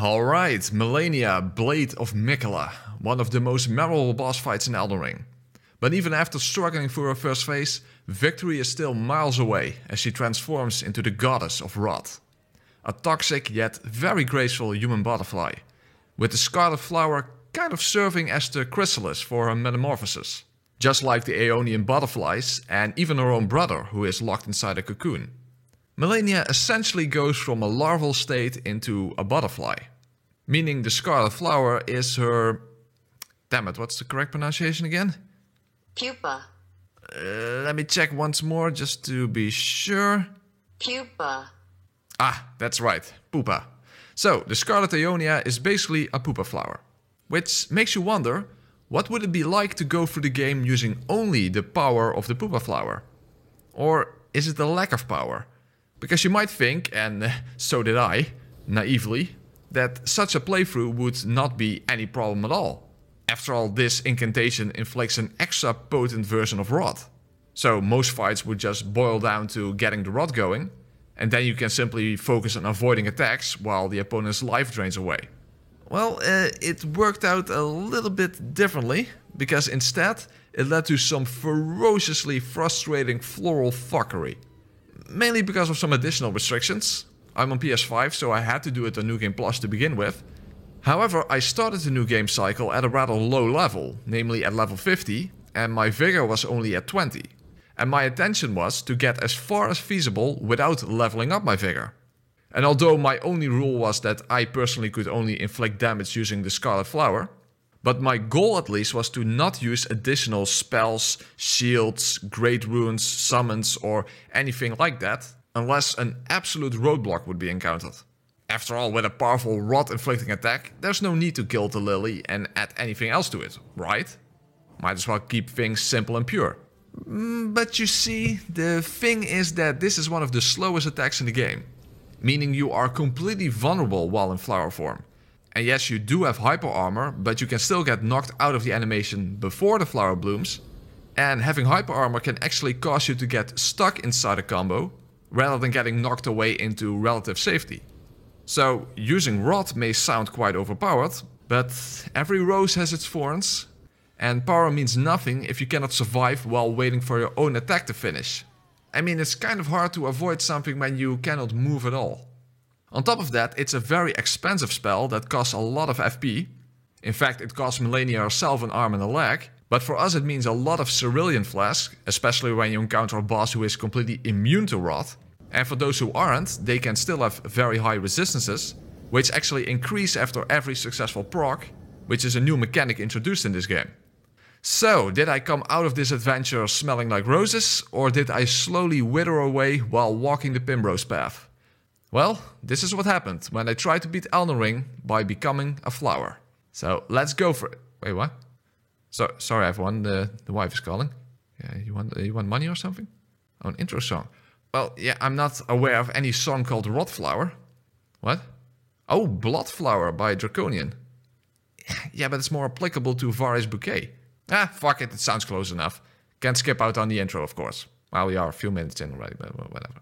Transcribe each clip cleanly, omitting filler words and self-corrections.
Alright, Malenia, Blade of Miquella, one of the most memorable boss fights in Elden Ring. But even after struggling through her first phase, victory is still miles away as she transforms into the Goddess of Rot. A toxic yet very graceful human butterfly, with the Scarlet Flower kind of serving as the chrysalis for her metamorphosis. Just like the Aeonian butterflies and even her own brother who is locked inside a cocoon. Malenia essentially goes from a larval state into a butterfly. Meaning the Scarlet Flower is her... Dammit, what's the correct pronunciation again? Pupa. Let me check once more just to be sure. Pupa. Ah, that's right. Pupa. So, the Scarlet Aeonia is basically a pupa flower. Which makes you wonder, what would it be like to go through the game using only the power of the pupa flower? Or is it the lack of power? Because you might think, and so did I, naively, that such a playthrough would not be any problem at all. After all, this incantation inflicts an extra potent version of Rot. So most fights would just boil down to getting the Rot going, and then you can simply focus on avoiding attacks while the opponent's life drains away. Well, it worked out a little bit differently, because instead it led to some ferociously frustrating floral fuckery. Mainly because of some additional restrictions. I'm on PS5, so I had to do it on New Game Plus to begin with. However, I started the new game cycle at a rather low level, namely at level 50, and my vigor was only at 20. And my intention was to get as far as feasible without leveling up my vigor. And although my only rule was that I personally could only inflict damage using the Scarlet Flower, but my goal at least was to not use additional spells, shields, great runes, summons or anything like that, unless an absolute roadblock would be encountered. After all, with a powerful rot-inflicting attack, there's no need to kill the lily and add anything else to it, right? Might as well keep things simple and pure. But you see, the thing is that this is one of the slowest attacks in the game. Meaning you are completely vulnerable while in flower form. And yes, you do have hyper armor, but you can still get knocked out of the animation before the flower blooms. And having hyper armor can actually cause you to get stuck inside a combo, rather than getting knocked away into relative safety. So using Rot may sound quite overpowered, but every rose has its thorns. And power means nothing if you cannot survive while waiting for your own attack to finish. I mean, it's kind of hard to avoid something when you cannot move at all. On top of that, it's a very expensive spell that costs a lot of FP. In fact, it costs Malenia herself an arm and a leg, but for us it means a lot of cerulean flask, especially when you encounter a boss who is completely immune to Rot. And for those who aren't, they can still have very high resistances, which actually increase after every successful proc, which is a new mechanic introduced in this game. So, did I come out of this adventure smelling like roses, or did I slowly wither away while walking the Primrose path? Well, this is what happened when I tried to beat Elden Ring by becoming a flower. So, let's go for it. Wait, what? So, sorry everyone, the wife is calling. Yeah, you want money or something? Oh, an intro song. Well, yeah, I'm not aware of any song called Rot Flower. What? Oh, Blood Flower by Draconian. Yeah, but it's more applicable to Varis' Bouquet. Ah, fuck it, it sounds close enough. Can't skip out on the intro, of course. Well, we are a few minutes in already, but whatever.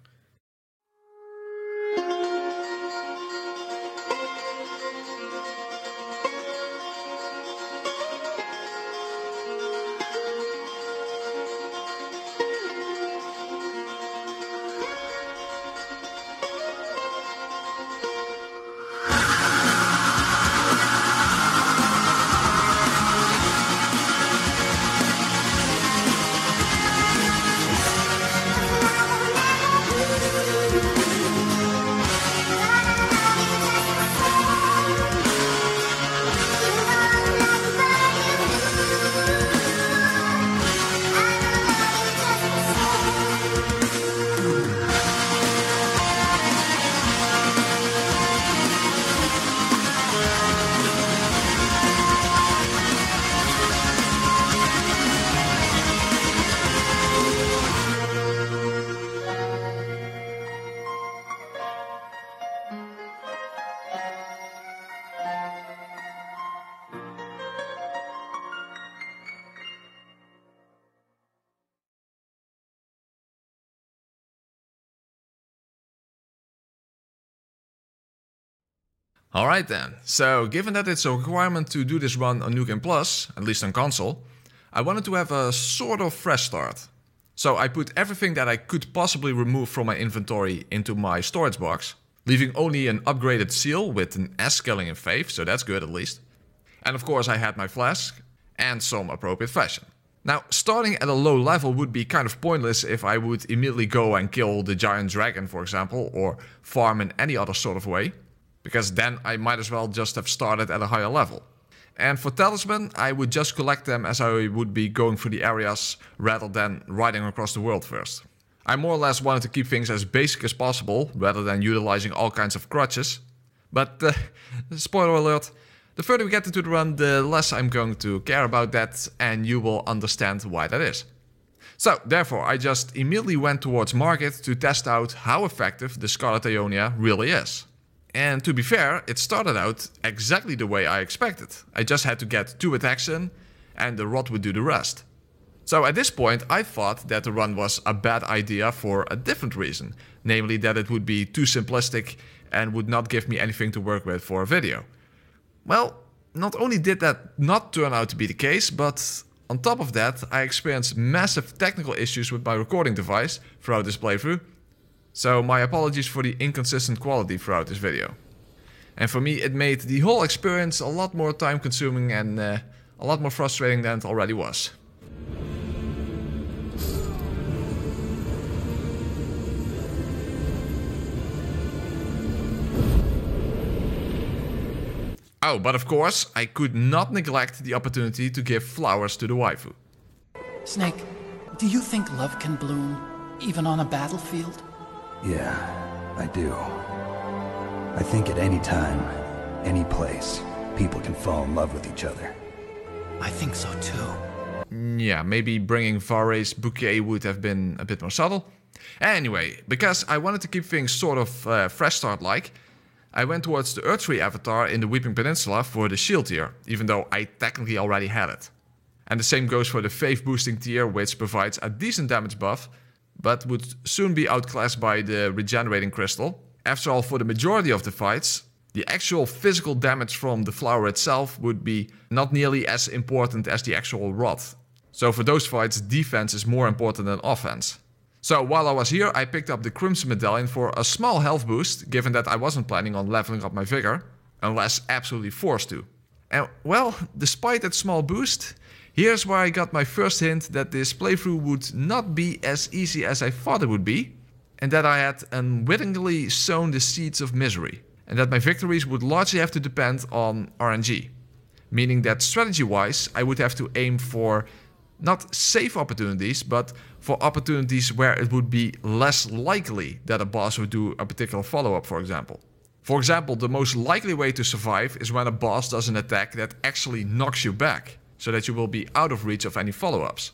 Alright then, so given that it's a requirement to do this run on New Game Plus, at least on console, I wanted to have a sort of fresh start. So I put everything that I could possibly remove from my inventory into my storage box, leaving only an upgraded seal with an S scaling and faith, so that's good at least. And of course I had my flask, and some appropriate fashion. Now, starting at a low level would be kind of pointless if I would immediately go and kill the giant dragon, for example, or farm in any other sort of way, because then I might as well just have started at a higher level. And for talisman, I would just collect them as I would be going through the areas rather than riding across the world first. I more or less wanted to keep things as basic as possible rather than utilizing all kinds of crutches, but spoiler alert, the further we get into the run, the less I'm going to care about that, and you will understand why that is. So, therefore, I just immediately went towards Margit to test out how effective the Scarlet Aeonia really is. And to be fair, it started out exactly the way I expected. I just had to get 2 attacks in, and the rot would do the rest. So at this point, I thought that the run was a bad idea for a different reason, namely that it would be too simplistic and would not give me anything to work with for a video. Well, not only did that not turn out to be the case, but on top of that, I experienced massive technical issues with my recording device throughout this playthrough, so my apologies for the inconsistent quality throughout this video. And for me, it made the whole experience a lot more time consuming and a lot more frustrating than it already was. Oh, but of course, I could not neglect the opportunity to give flowers to the waifu. Snake, do you think love can bloom, even on a battlefield? Yeah, I do. I think at any time, any place, people can fall in love with each other. I think so too. Yeah, maybe bringing Varis' Bouquet would have been a bit more subtle. Anyway, because I wanted to keep things sort of fresh start-like, I went towards the Earth Tree Avatar in the Weeping Peninsula for the shield tier, even though I technically already had it. And the same goes for the faith boosting tier, which provides a decent damage buff, but would soon be outclassed by the regenerating crystal. After all, for the majority of the fights, the actual physical damage from the flower itself would be not nearly as important as the actual rot. So for those fights, defense is more important than offense. So while I was here, I picked up the Crimson Medallion for a small health boost, given that I wasn't planning on leveling up my vigor, unless absolutely forced to. And well, despite that small boost, here's where I got my first hint that this playthrough would not be as easy as I thought it would be, and that I had unwittingly sown the seeds of misery, and that my victories would largely have to depend on RNG. Meaning that strategy-wise, I would have to aim for not safe opportunities, but for opportunities where it would be less likely that a boss would do a particular follow-up, for example. For example, the most likely way to survive is when a boss does an attack that actually knocks you back, so that you will be out of reach of any follow-ups.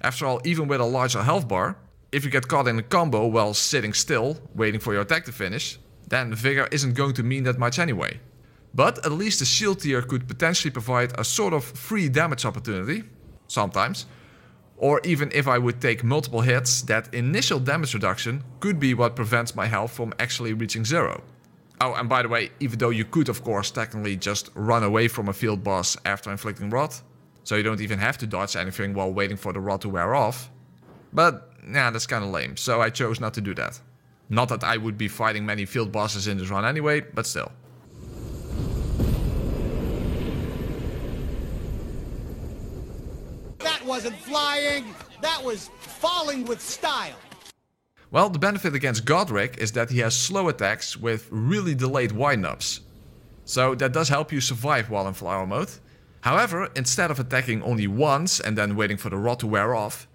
After all, even with a larger health bar, if you get caught in a combo while sitting still, waiting for your attack to finish, then vigor isn't going to mean that much anyway. But at least the shield tier could potentially provide a sort of free damage opportunity, sometimes, or even if I would take multiple hits, that initial damage reduction could be what prevents my health from actually reaching zero. Oh, and by the way, even though you could of course technically just run away from a field boss after inflicting rot, so you don't even have to dodge anything while waiting for the rot to wear off, but nah, that's kinda lame, so I chose not to do that. Not that I would be fighting many field bosses in this run anyway, but still. Wasn't flying, that was falling with style. Well, the benefit against Godrick is that he has slow attacks with really delayed windups, so that does help you survive while in flower mode. However, instead of attacking only once and then waiting for the rot to wear off,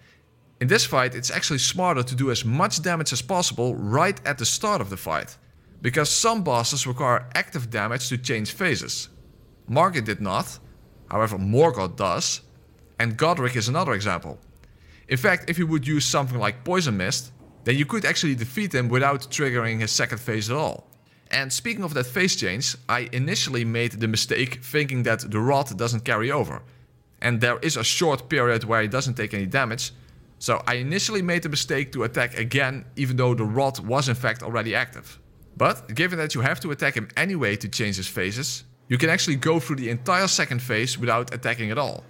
in this fight it's actually smarter to do as much damage as possible right at the start of the fight, because some bosses require active damage to change phases. Margit did not, however Morgott does. And Godrick is another example. In fact, if you would use something like Poison Mist, then you could actually defeat him without triggering his second phase at all. And speaking of that phase change, I initially made the mistake thinking that the rot doesn't carry over. And there is a short period where he doesn't take any damage, so I initially made the mistake to attack again even though the rot was in fact already active. But given that you have to attack him anyway to change his phases, you can actually go through the entire second phase without attacking at all.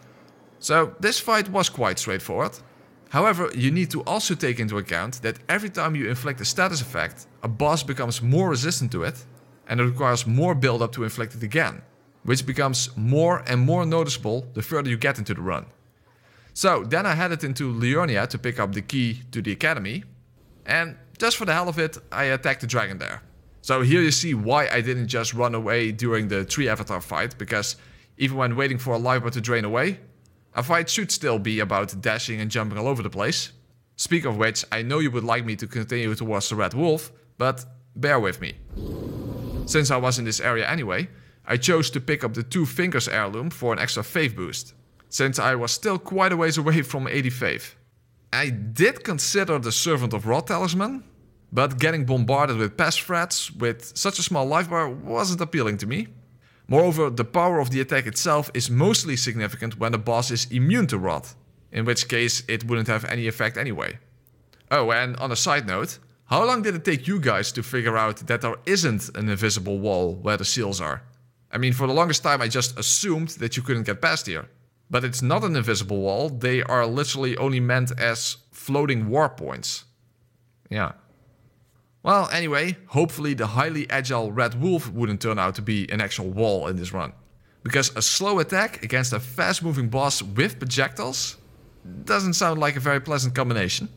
So this fight was quite straightforward. However, you need to also take into account that every time you inflict a status effect, a boss becomes more resistant to it, and it requires more build-up to inflict it again, which becomes more and more noticeable the further you get into the run. So then I headed into Lyonia to pick up the key to the academy, and just for the hell of it, I attacked the dragon there. So here you see why I didn't just run away during the tree avatar fight, because even when waiting for a life bar to drain away, a fight should still be about dashing and jumping all over the place. Speak of which, I know you would like me to continue towards the Red Wolf, but bear with me. Since I was in this area anyway, I chose to pick up the Two Fingers Heirloom for an extra faith boost, since I was still quite a ways away from 80 faith. I did consider the Servant of Rot Talisman, but getting bombarded with pest threats with such a small life bar wasn't appealing to me. Moreover, the power of the attack itself is mostly significant when the boss is immune to rot, in which case it wouldn't have any effect anyway. Oh, and on a side note, how long did it take you guys to figure out that there isn't an invisible wall where the seals are? I mean, for the longest time I just assumed that you couldn't get past here. But it's not an invisible wall, they are literally only meant as floating warp points. Yeah. Well, anyway, hopefully the highly agile Red Wolf wouldn't turn out to be an actual wall in this run. Because a slow attack against a fast-moving boss with projectiles doesn't sound like a very pleasant combination.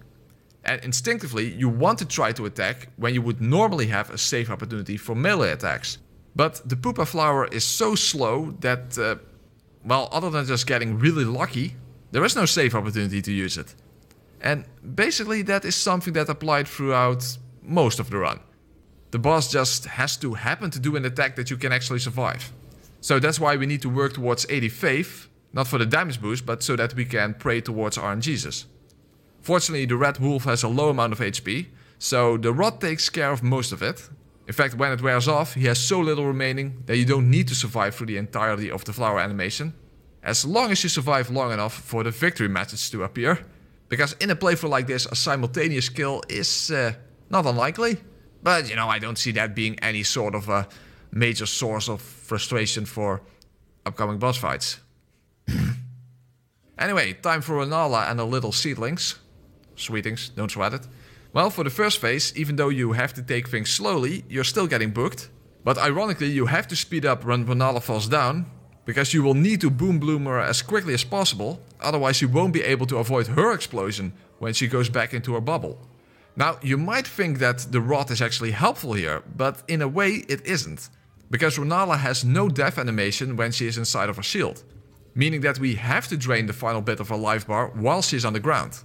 And instinctively, you want to try to attack when you would normally have a safe opportunity for melee attacks. But the Pupa Flower is so slow that, well, other than just getting really lucky, there is no safe opportunity to use it. And basically that is something that applied throughout most of the run. The boss just has to happen to do an attack that you can actually survive. So that's why we need to work towards 80 faith, not for the damage boost, but so that we can pray towards RNGesus. Fortunately, the Red Wolf has a low amount of HP, so the rot takes care of most of it. In fact, when it wears off, he has so little remaining that you don't need to survive through the entirety of the flower animation, as long as you survive long enough for the victory message to appear. Because in a playthrough like this, a simultaneous kill is not unlikely, but you know, I don't see that being any sort of a major source of frustration for upcoming boss fights. Anyway, time for Rennala and her little seedlings. Sweetings, don't sweat it. Well, for the first phase, even though you have to take things slowly, you're still getting booked. But ironically, you have to speed up when Rennala falls down, because you will need to boom bloom her as quickly as possible, otherwise you won't be able to avoid her explosion when she goes back into her bubble. Now, you might think that the rot is actually helpful here, but in a way it isn't. Because Rennala has no death animation when she is inside of her shield. Meaning that we have to drain the final bit of her life bar while she is on the ground.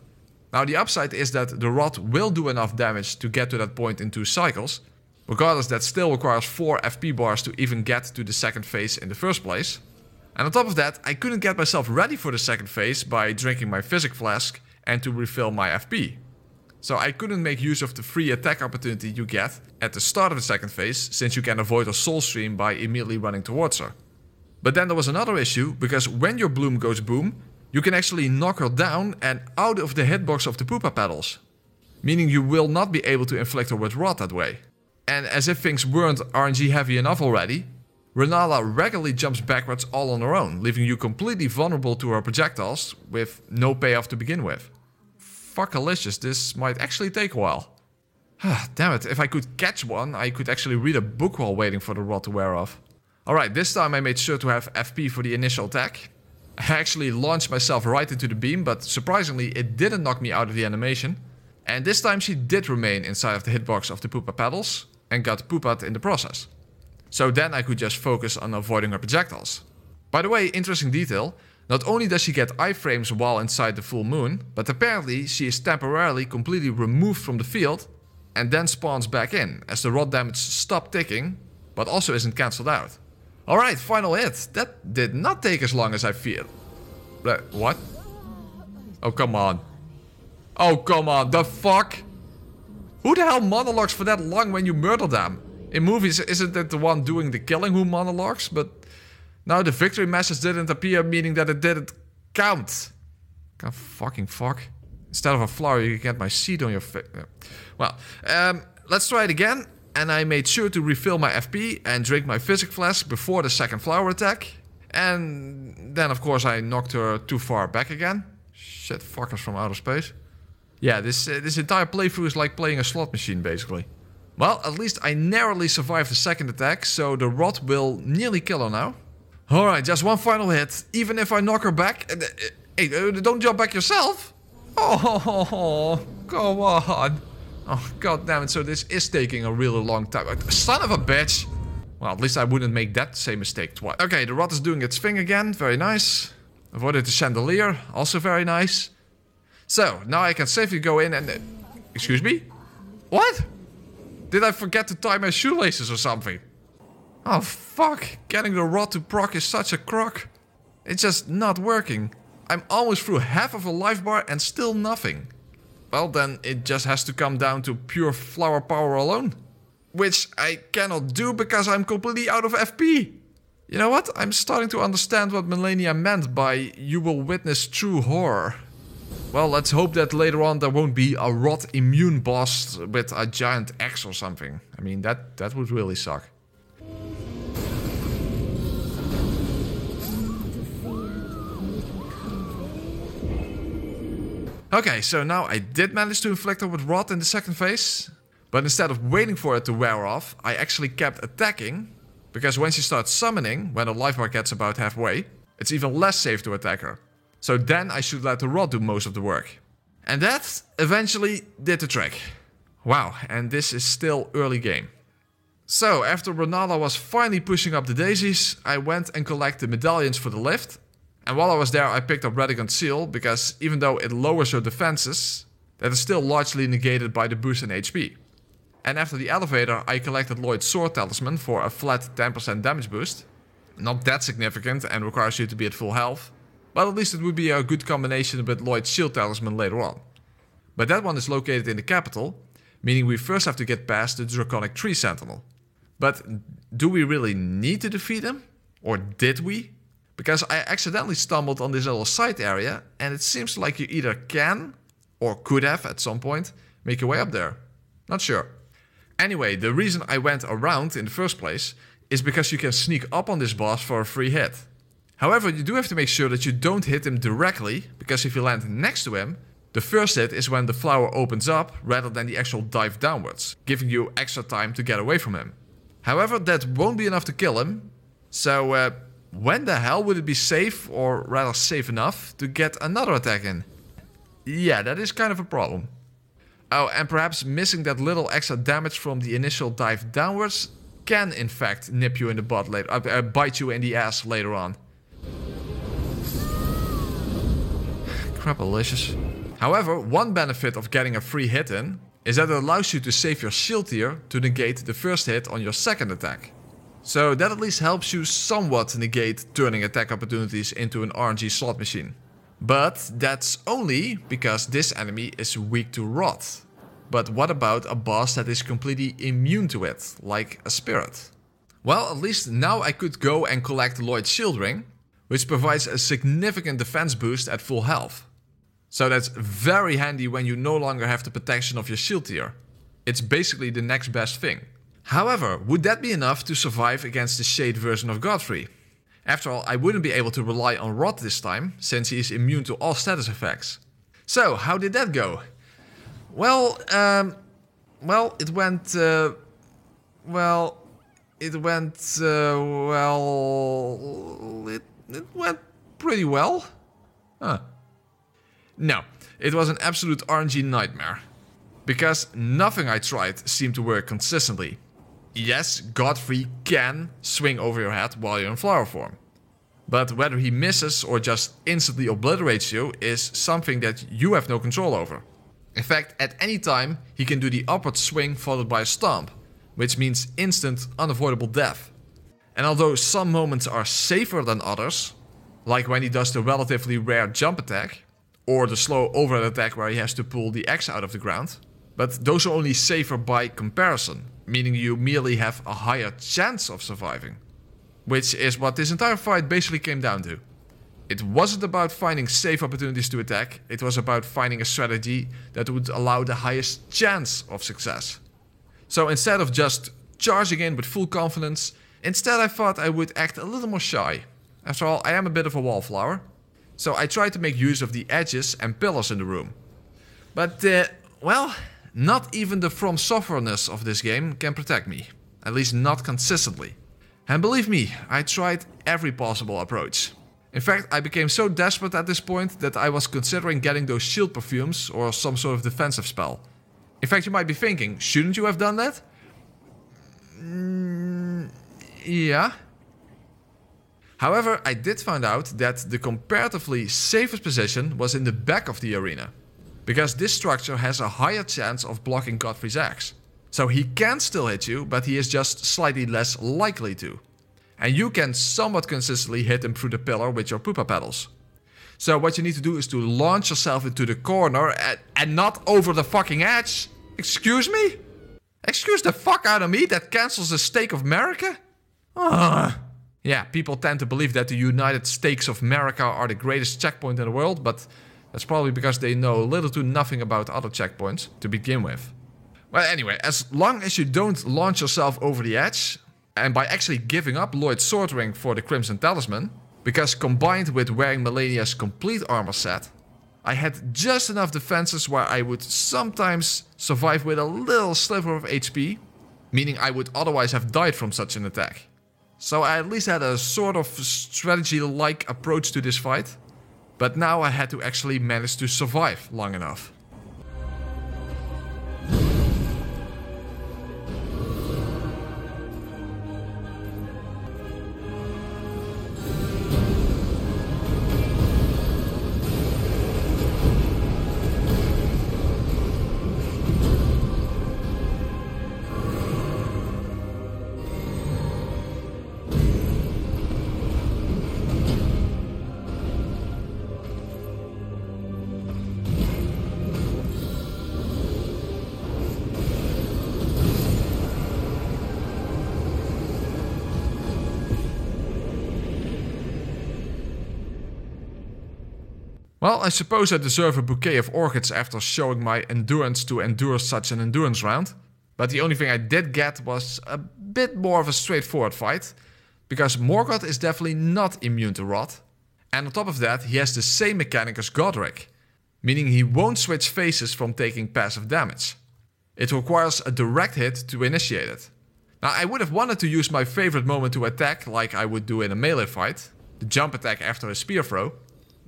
Now, the upside is that the rot will do enough damage to get to that point in 2 cycles. Regardless, that still requires 4 FP bars to even get to the second phase in the first place. And on top of that, I couldn't get myself ready for the second phase by drinking my physic flask and to refill my FP. So I couldn't make use of the free attack opportunity you get at the start of the second phase, since you can avoid her soul stream by immediately running towards her. But then there was another issue, because when your bloom goes boom, you can actually knock her down and out of the hitbox of the Pupa Petals. Meaning you will not be able to inflict her with rot that way. And as if things weren't RNG heavy enough already, Rennala regularly jumps backwards all on her own, leaving you completely vulnerable to her projectiles with no payoff to begin with. Fuckalicious, this might actually take a while. Damn it, if I could catch one, I could actually read a book while waiting for the rot to wear off. Alright, this time I made sure to have FP for the initial attack. I actually launched myself right into the beam, but surprisingly it didn't knock me out of the animation. And this time she did remain inside of the hitbox of the Pupa Petals, and got Pupa'd in the process. So then I could just focus on avoiding her projectiles. By the way, interesting detail. Not only does she get iframes while inside the full moon, but apparently she is temporarily completely removed from the field and then spawns back in, as the rot damage stopped ticking, but also isn't cancelled out. Alright, final hit. That did not take as long as I feared. What? Oh, come on. Oh, come on, the fuck? Who the hell monologues for that long when you murder them? In movies, isn't it the one doing the killing who monologues, but... Now the victory message didn't appear, meaning that it didn't count. God fucking fuck. Instead of a flower, you get my seed on your face. Well, let's try it again. and I made sure to refill my FP and drink my Physic Flask before the second flower attack. And then, of course, I knocked her too far back again. Shit, fuckers from outer space. Yeah, this entire playthrough is like playing a slot machine, basically. Well, at least I narrowly survived the second attack, so the rot will nearly kill her now. Alright, just one final hit. Even if I knock her back... Hey, don't jump back yourself! Oh, go on. Oh, god damn it, so this is taking a really long time. Son of a bitch! Well, at least I wouldn't make that same mistake twice. Okay, the rot is doing its thing again. Very nice. Avoided the chandelier. Also very nice. So, now I can safely go in and... excuse me? What? Did I forget to tie my shoelaces or something? Oh, fuck. Getting the rot to proc is such a crock. It's just not working. I'm almost through half of a life bar and still nothing. Well, then it just has to come down to pure flower power alone. Which I cannot do because I'm completely out of FP. You know what? I'm starting to understand what Malenia meant by you will witness true horror. Well, let's hope that later on there won't be a rot immune boss with a giant axe or something. I mean, that would really suck. Okay, so now I did manage to inflict her with rot in the second phase. But instead of waiting for it to wear off, I actually kept attacking. Because when she starts summoning, when her life bar gets about halfway, it's even less safe to attack her. So then I should let the rot do most of the work. And that eventually did the trick. Wow, and this is still early game. So after Rennala was finally pushing up the daisies, I went and collected medallions for the lift. And while I was there, I picked up Radahn Seal, because even though it lowers her defenses, that is still largely negated by the boost in HP. And after the elevator, I collected Lloyd's Sword Talisman for a flat 10% damage boost. Not that significant and requires you to be at full health, but at least it would be a good combination with Lloyd's Shield Talisman later on. But that one is located in the capital, meaning we first have to get past the Draconic Tree Sentinel. But do we really need to defeat him? Or did we? Because I accidentally stumbled on this little side area, and it seems like you either can, or could have at some point, make your way up there. Not sure. Anyway, the reason I went around in the first place is because you can sneak up on this boss for a free hit. However, you do have to make sure that you don't hit him directly, because if you land next to him, the first hit is when the flower opens up rather than the actual dive downwards, giving you extra time to get away from him. However, that won't be enough to kill him, so when the hell would it be safe, or rather safe enough, to get another attack in? Yeah, that is kind of a problem. Oh, and perhaps missing that little extra damage from the initial dive downwards can in fact nip you in the butt later, bite you in the ass later on. Crapalicious. However, one benefit of getting a free hit in is that it allows you to save your shield tier to negate the first hit on your second attack. So that at least helps you somewhat negate turning attack opportunities into an RNG slot machine. But that's only because this enemy is weak to rot. But what about a boss that is completely immune to it, like a spirit? Well, at least now I could go and collect Lloyd's Shield Ring, which provides a significant defense boost at full health. So that's very handy when you no longer have the protection of your shield tier. It's basically the next best thing. However, would that be enough to survive against the Shade version of Godfrey? After all, I wouldn't be able to rely on Rot this time, since he is immune to all status effects. So, how did that go? Well, it went, it went pretty well. Huh. No, it was an absolute RNG nightmare. Because nothing I tried seemed to work consistently. Yes, Godfrey can swing over your head while you're in flower form. But whether he misses or just instantly obliterates you is something that you have no control over. In fact, at any time, he can do the upward swing followed by a stomp, which means instant, unavoidable death. And although some moments are safer than others, like when he does the relatively rare jump attack, or the slow overhead attack where he has to pull the axe out of the ground, but those are only safer by comparison. Meaning you merely have a higher chance of surviving. Which is what this entire fight basically came down to. It wasn't about finding safe opportunities to attack, it was about finding a strategy that would allow the highest chance of success. So instead of just charging in with full confidence, instead I thought I would act a little more shy. After all, I am a bit of a wallflower. So I tried to make use of the edges and pillars in the room. But, well, not even the FromSoftware-ness of this game can protect me. At least not consistently. And believe me, I tried every possible approach. In fact, I became so desperate at this point that I was considering getting those shield perfumes or some sort of defensive spell. In fact, you might be thinking, shouldn't you have done that? Yeah. However, I did find out that the comparatively safest position was in the back of the arena. Because this structure has a higher chance of blocking Godfrey's axe. So he can still hit you, but he is just slightly less likely to. And you can somewhat consistently hit him through the pillar with your poopa pedals. So what you need to do is to launch yourself into the corner and not over the fucking edge. Excuse me? Excuse the fuck out of me? That cancels the Stake of America? Ugh. Yeah, people tend to believe that the United States of America are the greatest checkpoint in the world, but that's probably because they know little to nothing about other checkpoints to begin with. Well, anyway, as long as you don't launch yourself over the edge, and by actually giving up Lloyd's Sword Ring for the Crimson Talisman, because combined with wearing Malenia's complete armor set, I had just enough defenses where I would sometimes survive with a little sliver of HP, meaning I would otherwise have died from such an attack. So I at least had a sort of strategy-like approach to this fight, but now I had to actually manage to survive long enough. Well, I suppose I deserve a bouquet of orchids after showing my endurance to endure such an endurance round. But the only thing I did get was a bit more of a straightforward fight. Because Morgott is definitely not immune to rot. And on top of that, he has the same mechanic as Godrick. Meaning he won't switch phases from taking passive damage. It requires a direct hit to initiate it. Now, I would have wanted to use my favorite moment to attack like I would do in a melee fight. The jump attack after a spear throw.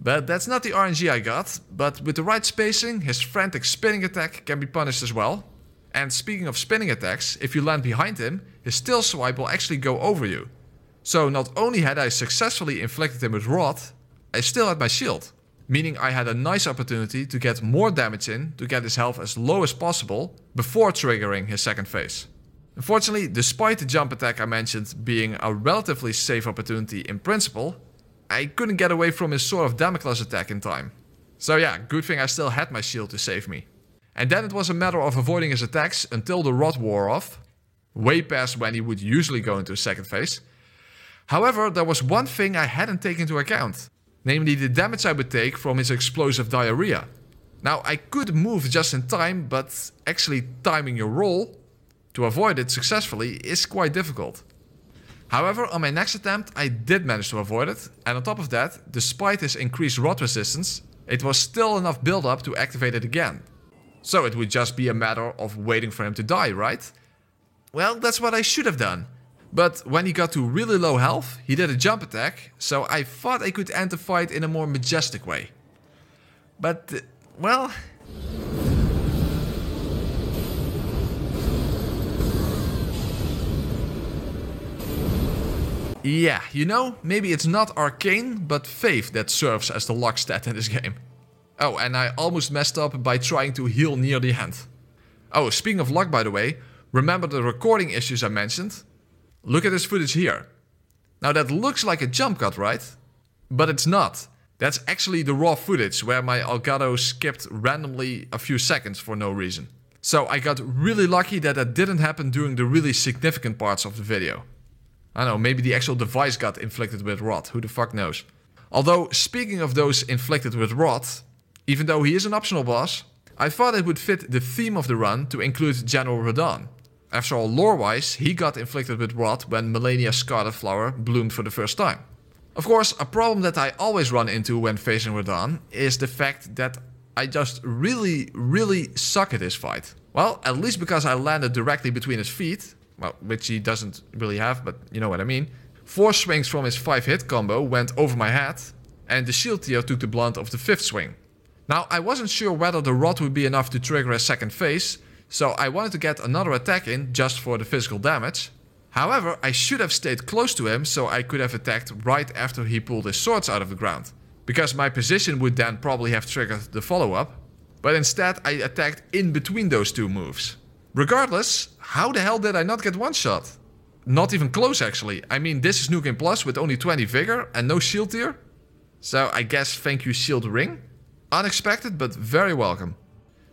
But that's not the RNG I got, but with the right spacing, his frantic spinning attack can be punished as well. And speaking of spinning attacks, if you land behind him, his tail swipe will actually go over you. So not only had I successfully inflicted him with rot, I still had my shield. Meaning I had a nice opportunity to get more damage in to get his health as low as possible before triggering his second phase. Unfortunately, despite the jump attack I mentioned being a relatively safe opportunity in principle, I couldn't get away from his Sword of Damocles attack in time. So yeah, good thing I still had my shield to save me. And then it was a matter of avoiding his attacks until the rot wore off. Way past when he would usually go into a second phase. However, there was one thing I hadn't taken into account. Namely the damage I would take from his explosive diarrhea. Now, I could move just in time, but actually timing your roll to avoid it successfully is quite difficult. However, on my next attempt, I did manage to avoid it, and on top of that, despite his increased rot resistance, it was still enough build-up to activate it again. So it would just be a matter of waiting for him to die, right? Well, that's what I should have done. But when he got to really low health, he did a jump attack, so I thought I could end the fight in a more majestic way. But, well... Yeah, you know, maybe it's not Arcane, but Faith that serves as the luck stat in this game. Oh, and I almost messed up by trying to heal near the end. Oh, speaking of luck by the way, remember the recording issues I mentioned? Look at this footage here. Now that looks like a jump cut, right? But it's not. That's actually the raw footage where my Elgato skipped randomly a few seconds for no reason. So I got really lucky that that didn't happen during the really significant parts of the video. I don't know, maybe the actual device got inflicted with rot, who the fuck knows. Although, speaking of those inflicted with rot, even though he is an optional boss, I thought it would fit the theme of the run to include General Radahn. After all, lore-wise, he got inflicted with rot when Malenia's Scarlet Flower bloomed for the first time. Of course, a problem that I always run into when facing Radahn is the fact that I just really suck at his fight. Well, at least because I landed directly between his feet, well, which he doesn't really have, but you know what I mean. 4 swings from his 5-hit combo went over my head, and the shield tier took the blunt of the 5th swing. Now, I wasn't sure whether the rot would be enough to trigger a second phase, so I wanted to get another attack in just for the physical damage. However, I should have stayed close to him so I could have attacked right after he pulled his swords out of the ground, because my position would then probably have triggered the follow-up, but instead I attacked in between those two moves. Regardless, how the hell did I not get one shot? Not even close, actually. I mean, this is New Game Plus with only 20 vigor and no shield tier. So I guess thank you, shield ring. Unexpected, but very welcome.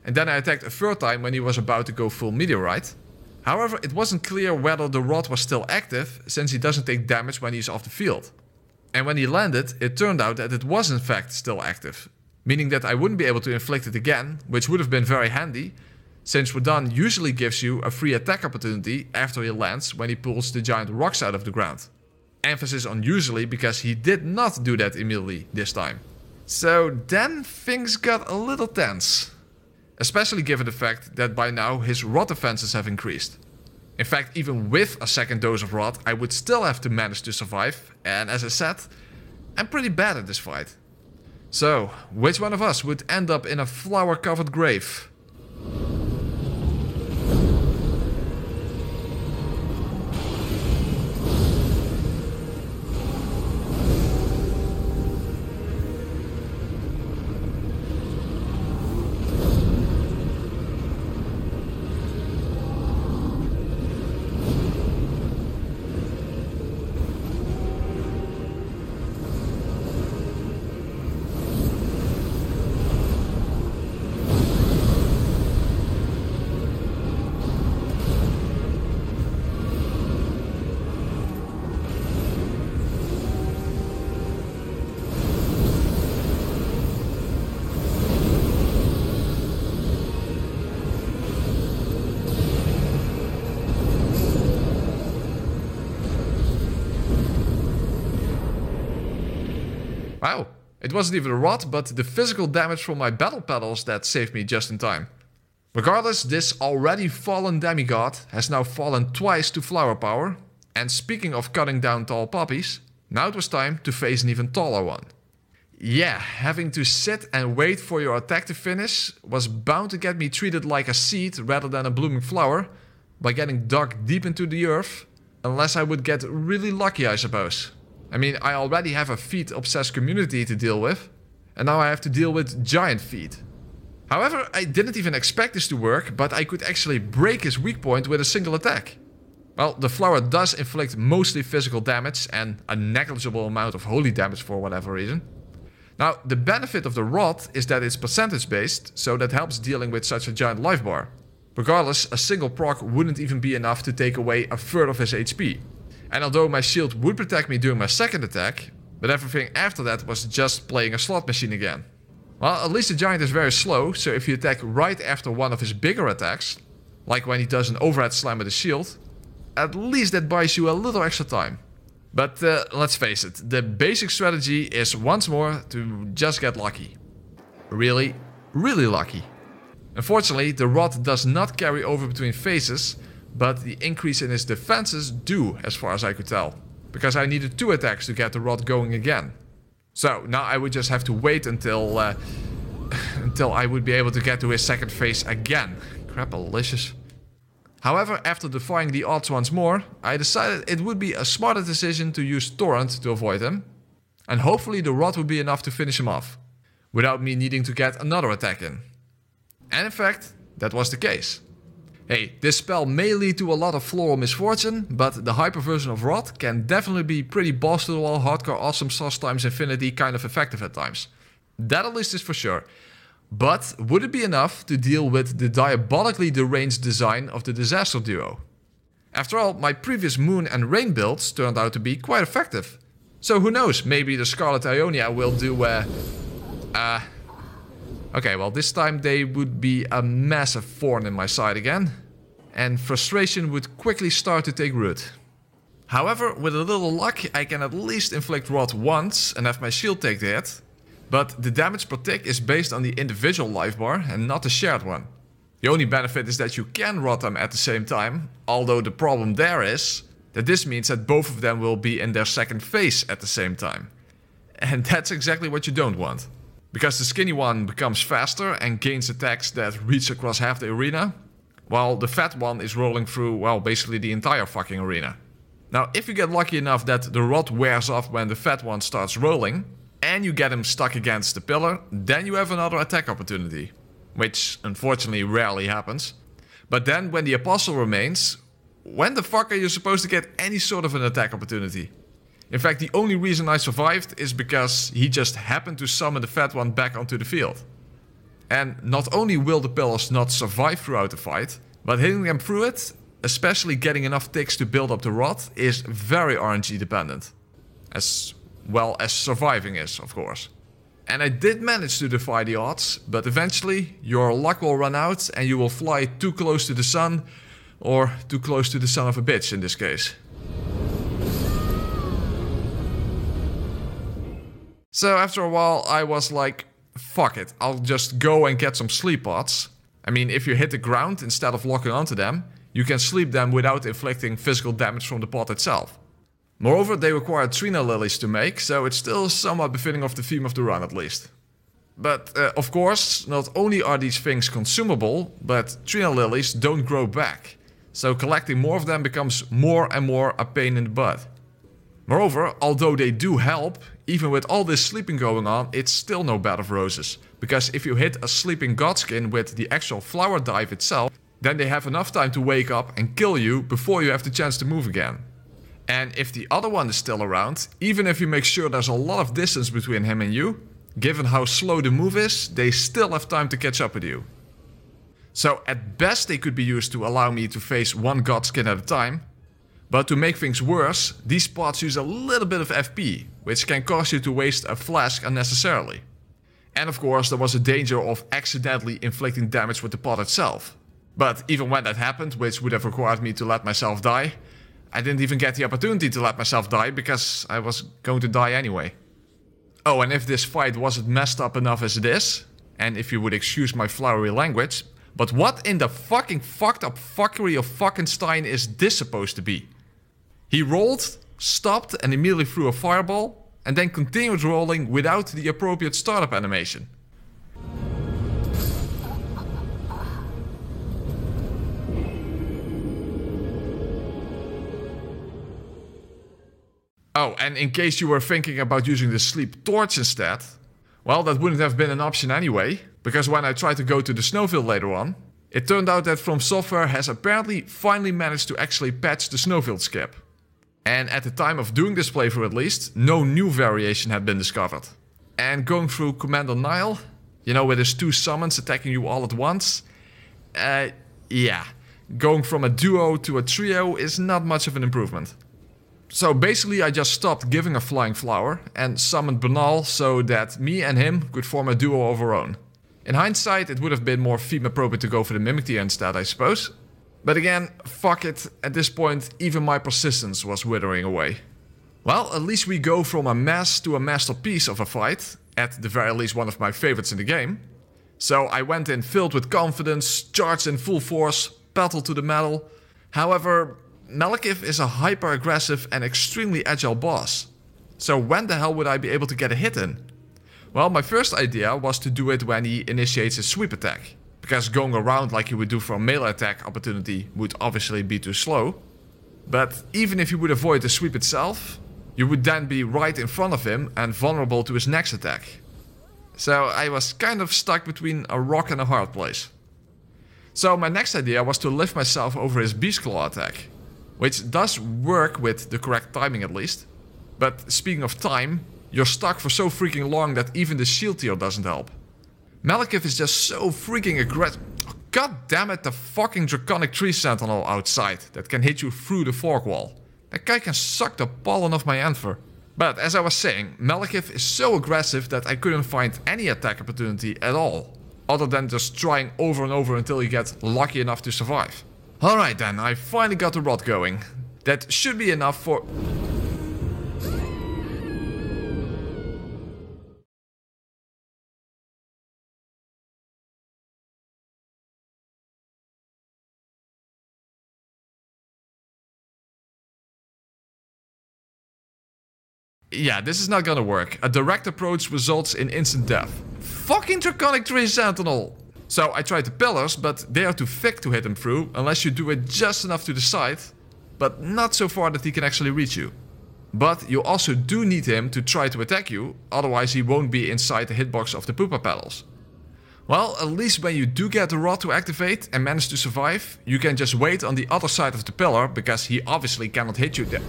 And then I attacked a third time when he was about to go full meteorite. However, it wasn't clear whether the rot was still active, since he doesn't take damage when he's off the field. And when he landed, it turned out that it was in fact still active, meaning that I wouldn't be able to inflict it again, which would have been very handy, since Radahn usually gives you a free attack opportunity after he lands when he pulls the giant rocks out of the ground. Emphasis on usually, because he did not do that immediately this time. So then things got a little tense. Especially given the fact that by now his rot offenses have increased. In fact, even with a second dose of rot, I would still have to manage to survive, and as I said, I'm pretty bad at this fight. So, which one of us would end up in a flower-covered grave? Wow, it wasn't even a rot, but the physical damage from my battle pedals that saved me just in time. Regardless, this already fallen demigod has now fallen twice to flower power, and speaking of cutting down tall poppies, now it was time to face an even taller one. Yeah, having to sit and wait for your attack to finish was bound to get me treated like a seed rather than a blooming flower, by getting dug deep into the earth, unless I would get really lucky, I suppose. I mean, I already have a feet-obsessed community to deal with, and now I have to deal with giant feet. However, I didn't even expect this to work, but I could actually break his weak point with a single attack. Well, the flower does inflict mostly physical damage and a negligible amount of holy damage for whatever reason. Now, the benefit of the rot is that it's percentage-based, so that helps dealing with such a giant life bar. Regardless, a single proc wouldn't even be enough to take away a third of his HP. And although my shield would protect me during my second attack, but everything after that was just playing a slot machine again. Well, at least the giant is very slow, so if you attack right after one of his bigger attacks, like when he does an overhead slam with his shield, at least that buys you a little extra time. But let's face it, the basic strategy is once more to just get lucky. Really lucky. Unfortunately, the rot does not carry over between phases, but the increase in his defenses do, as far as I could tell. Because I needed 2 attacks to get the rot going again. So, now I would just have to wait until I would be able to get to his second phase again. Crapalicious. However, after defying the odds once more, I decided it would be a smarter decision to use Torrent to avoid him. And hopefully the rot would be enough to finish him off, without me needing to get another attack in. And in fact, that was the case. Hey, this spell may lead to a lot of floral misfortune, but the hyper version of Rot can definitely be pretty boss to the wall, hardcore, awesome sauce times infinity kind of effective at times. That at least is for sure. But would it be enough to deal with the diabolically deranged design of the Disaster Duo? After all, my previous Moon and Rain builds turned out to be quite effective. So who knows, maybe the Scarlet Aeonia will do okay, well, this time they would be a massive thorn in my side again. and frustration would quickly start to take root. However, with a little luck, I can at least inflict rot once and have my shield take the hit, but the damage per tick is based on the individual life bar and not the shared one. The only benefit is that you can rot them at the same time, although the problem there is that this means that both of them will be in their second phase at the same time. And that's exactly what you don't want. Because the skinny one becomes faster and gains attacks that reach across half the arena, while the fat one is rolling through, well, basically the entire fucking arena. Now, if you get lucky enough that the rot wears off when the fat one starts rolling, and you get him stuck against the pillar, then you have another attack opportunity. Which, unfortunately, rarely happens. But then, when the apostle remains, when the fuck are you supposed to get any sort of an attack opportunity? In fact, the only reason I survived is because he just happened to summon the fat one back onto the field. And not only will the pillars not survive throughout the fight, but hitting them through it, especially getting enough ticks to build up the rot, is very RNG dependent. As well as surviving is, of course. And I did manage to defy the odds, but eventually your luck will run out and you will fly too close to the sun, or too close to the son of a bitch in this case. So after a while I was like, fuck it, I'll just go and get some sleep pods. I mean, if you hit the ground instead of locking onto them, you can sleep them without inflicting physical damage from the pot itself. Moreover, they require Trina lilies to make, so it's still somewhat befitting of the theme of the run at least. But of course, not only are these things consumable, but Trina lilies don't grow back. So collecting more of them becomes more and more a pain in the butt. Moreover, although they do help, even with all this sleeping going on, it's still no bed of roses. Because if you hit a sleeping godskin with the actual flower dive itself, then they have enough time to wake up and kill you before you have the chance to move again. And if the other one is still around, even if you make sure there's a lot of distance between him and you, given how slow the move is, they still have time to catch up with you. So at best they could be used to allow me to face one godskin at a time, but to make things worse, these pots use a little bit of FP, which can cause you to waste a flask unnecessarily. And of course there was a danger of accidentally inflicting damage with the pot itself. But even when that happened, which would have required me to let myself die, I didn't even get the opportunity to let myself die because I was going to die anyway. Oh, and if this fight wasn't messed up enough as it is, and if you would excuse my flowery language, but what in the fucking fucked up fuckery of Fuckenstein is this supposed to be? He rolled, stopped and immediately threw a fireball, and then continued rolling without the appropriate startup animation. Oh, and in case you were thinking about using the sleep torch instead, well, that wouldn't have been an option anyway, because when I tried to go to the snowfield later on, it turned out that FromSoftware has apparently finally managed to actually patch the snowfield skip. And at the time of doing this playthrough at least, no new variation had been discovered. And going through Commander Niall, you know, with his two summons attacking you all at once, yeah, going from a duo to a trio is not much of an improvement. So basically I just stopped giving a flying flower and summoned Banal so that me and him could form a duo of our own. In hindsight it would have been more theme appropriate to go for the Mimic Tear instead, I suppose. But again, fuck it, at this point even my persistence was withering away. Well, at least we go from a mess to a masterpiece of a fight, at the very least one of my favorites in the game. So I went in filled with confidence, charged in full force, pedal to the metal. However, Malekith is a hyper-aggressive and extremely agile boss. So when the hell would I be able to get a hit in? Well, my first idea was to do it when he initiates his sweep attack. Because going around like he would do for a melee attack opportunity would obviously be too slow. But even if you would avoid the sweep itself, you would then be right in front of him and vulnerable to his next attack. So I was kind of stuck between a rock and a hard place. So my next idea was to lift myself over his Beast Claw attack. Which does work with the correct timing at least. But speaking of time, you're stuck for so freaking long that even the shield tier doesn't help. Malekith is just so freaking aggressive. Oh, God damn it, the fucking Draconic Tree Sentinel outside that can hit you through the fork wall. That guy can suck the pollen off my anther. But as I was saying, Malekith is so aggressive that I couldn't find any attack opportunity at all. Other than just trying over and over until you get lucky enough to survive. Alright then, I finally got the rot going. That should be enough for... Yeah, this is not gonna work. A direct approach results in instant death. Fucking Draconic Tree Sentinel! So I tried the pillars, but they are too thick to hit him through, unless you do it just enough to the side, but not so far that he can actually reach you. But you also do need him to try to attack you, otherwise he won't be inside the hitbox of the Poopa Paddles. Well, at least when you do get the rod to activate and manage to survive, you can just wait on the other side of the pillar, because he obviously cannot hit you there.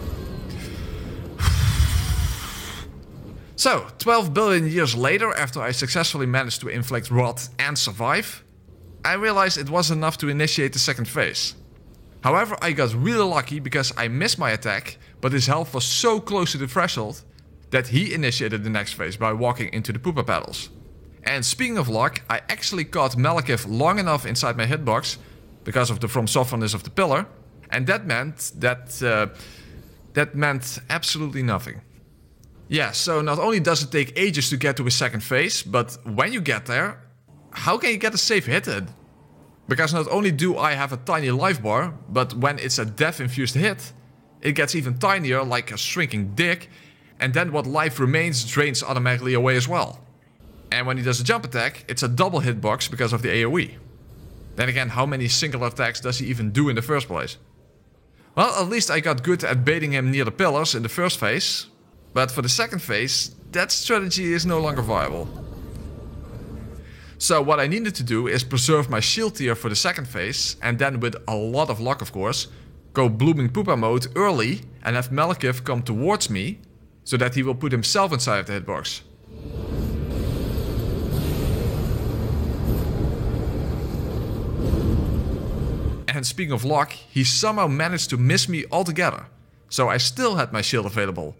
So, 12 billion years later, after I successfully managed to inflict rot and survive, I realized it wasn't enough to initiate the second phase. However, I got really lucky because I missed my attack, but his health was so close to the threshold that he initiated the next phase by walking into the Poopa Paddles. And speaking of luck, I actually caught Malekith long enough inside my hitbox, because of the FromSoftwareness of the pillar, and that meant that... that meant absolutely nothing. Yeah, so not only does it take ages to get to a second phase, but when you get there, how can you get a safe hit in? Because not only do I have a tiny life bar, but when it's a death-infused hit, it gets even tinier, like a shrinking dick, and then what life remains drains automatically away as well. And when he does a jump attack, it's a double hitbox because of the AoE. Then again, how many single attacks does he even do in the first place? Well, at least I got good at baiting him near the pillars in the first phase. But for the second phase, that strategy is no longer viable. So what I needed to do is preserve my shield tier for the second phase, and then with a lot of luck of course, go blooming poopa mode early and have Malekith come towards me, so that he will put himself inside of the hitbox. And speaking of luck, he somehow managed to miss me altogether, so I still had my shield available.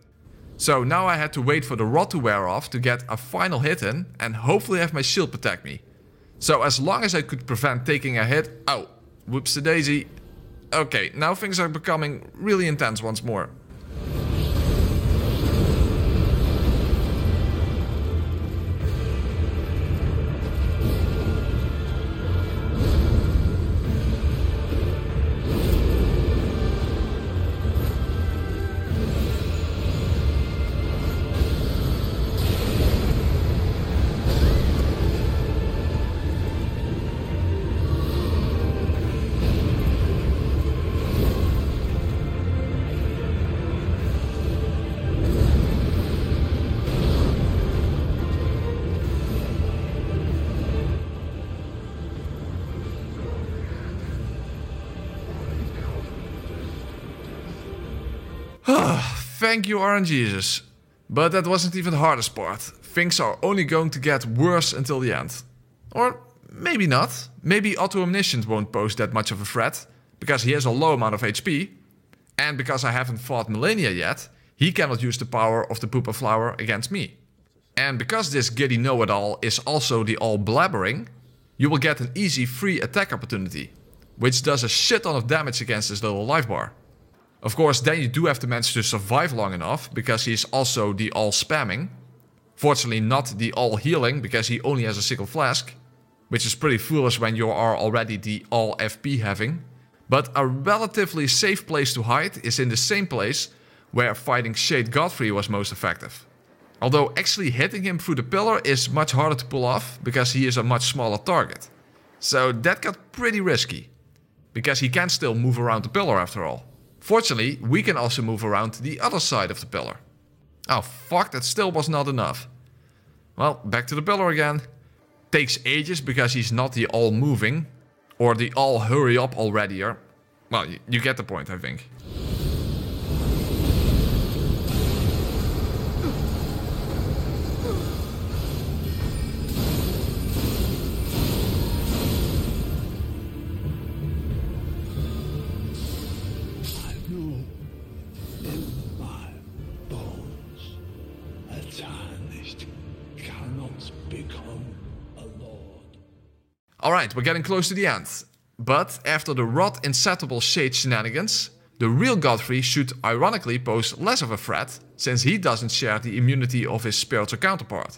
So now I had to wait for the rod to wear off to get a final hit in and hopefully have my shield protect me. So as long as I could prevent taking a hit... Oh, whoops the daisy. Okay, now things are becoming really intense once more. Thank you, RNGesus. But that wasn't even the hardest part. Things are only going to get worse until the end. Or maybe not. Maybe Otto Omniscient won't pose that much of a threat, because he has a low amount of HP. And because I haven't fought Malenia yet, he cannot use the power of the Poopa Flower against me. And because this giddy know-it-all is also the all-blabbering, you will get an easy free attack opportunity, which does a shit ton of damage against his little life bar. Of course, then you do have to manage to survive long enough, because he's also the all-spamming. Fortunately not the all-healing, because he only has a single flask, which is pretty foolish when you are already the all-FP having. But a relatively safe place to hide is in the same place where fighting Shade Godfrey was most effective. Although actually hitting him through the pillar is much harder to pull off, because he is a much smaller target. So that got pretty risky, because he can still move around the pillar after all. Fortunately, we can also move around to the other side of the pillar. Oh fuck, that still was not enough. Well, back to the pillar again. Takes ages because he's not the all-moving, or the all-hurry-up already, or... Well, you get the point, I think. Alright, we're getting close to the end. But after the Rot Insatiable Sage shenanigans, the real Godfrey should ironically pose less of a threat, since he doesn't share the immunity of his spiritual counterpart.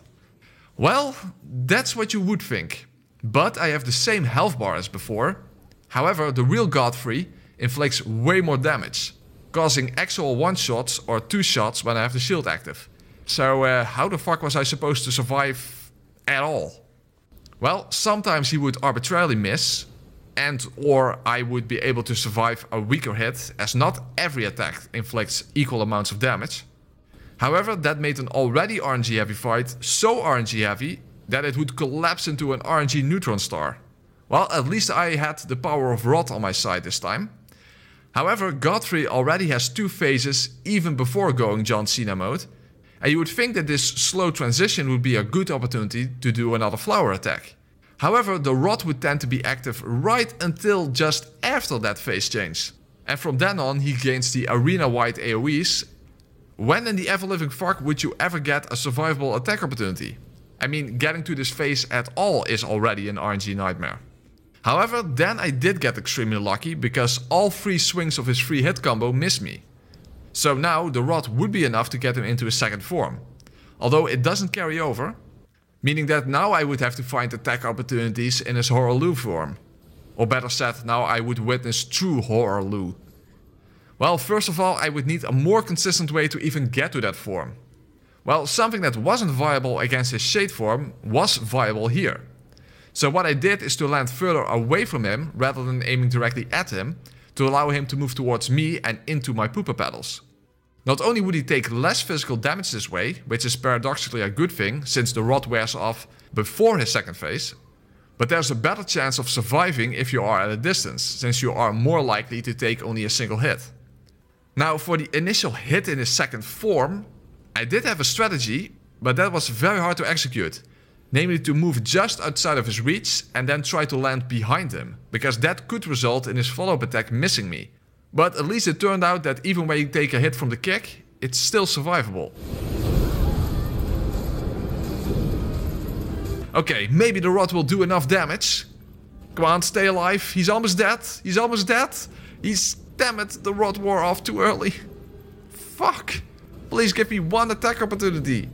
Well, that's what you would think. But I have the same health bar as before. However, the real Godfrey inflicts way more damage, causing actual one-shots or two-shots when I have the shield active. So how the fuck was I supposed to survive at all? Well, sometimes he would arbitrarily miss, and or I would be able to survive a weaker hit, as not every attack inflicts equal amounts of damage. However, that made an already RNG heavy fight so RNG heavy that it would collapse into an RNG neutron star. Well, at least I had the power of Rot on my side this time. However, Godfrey already has two phases even before going John Cena mode, and you would think that this slow transition would be a good opportunity to do another flower attack. However, the Rot would tend to be active right until just after that phase change. And from then on he gains the arena-wide AoEs. When in the ever-living fuck would you ever get a survivable attack opportunity? I mean, getting to this phase at all is already an RNG nightmare. However, then I did get extremely lucky because all three swings of his free hit combo missed me. So now the Rot would be enough to get him into his second form. Although it doesn't carry over, meaning that now I would have to find attack opportunities in his Horaloo form. Or better said, now I would witness true Horaloo. Well, first of all, I would need a more consistent way to even get to that form. Well, something that wasn't viable against his Shade form was viable here. So what I did is to land further away from him rather than aiming directly at him, to allow him to move towards me and into my pooper pedals. Not only would he take less physical damage this way, which is paradoxically a good thing since the Rot wears off before his second phase, but there's a better chance of surviving if you are at a distance, since you are more likely to take only a single hit. Now for the initial hit in his second form, I did have a strategy, but that was very hard to execute. Namely to move just outside of his reach and then try to land behind him, because that could result in his follow-up attack missing me. But at least it turned out that even when you take a hit from the kick, it's still survivable. Okay, maybe the Rot will do enough damage. Come on, stay alive. He's almost dead. He's almost dead. He's... Damn it, the Rot wore off too early. Fuck. Please give me one attack opportunity.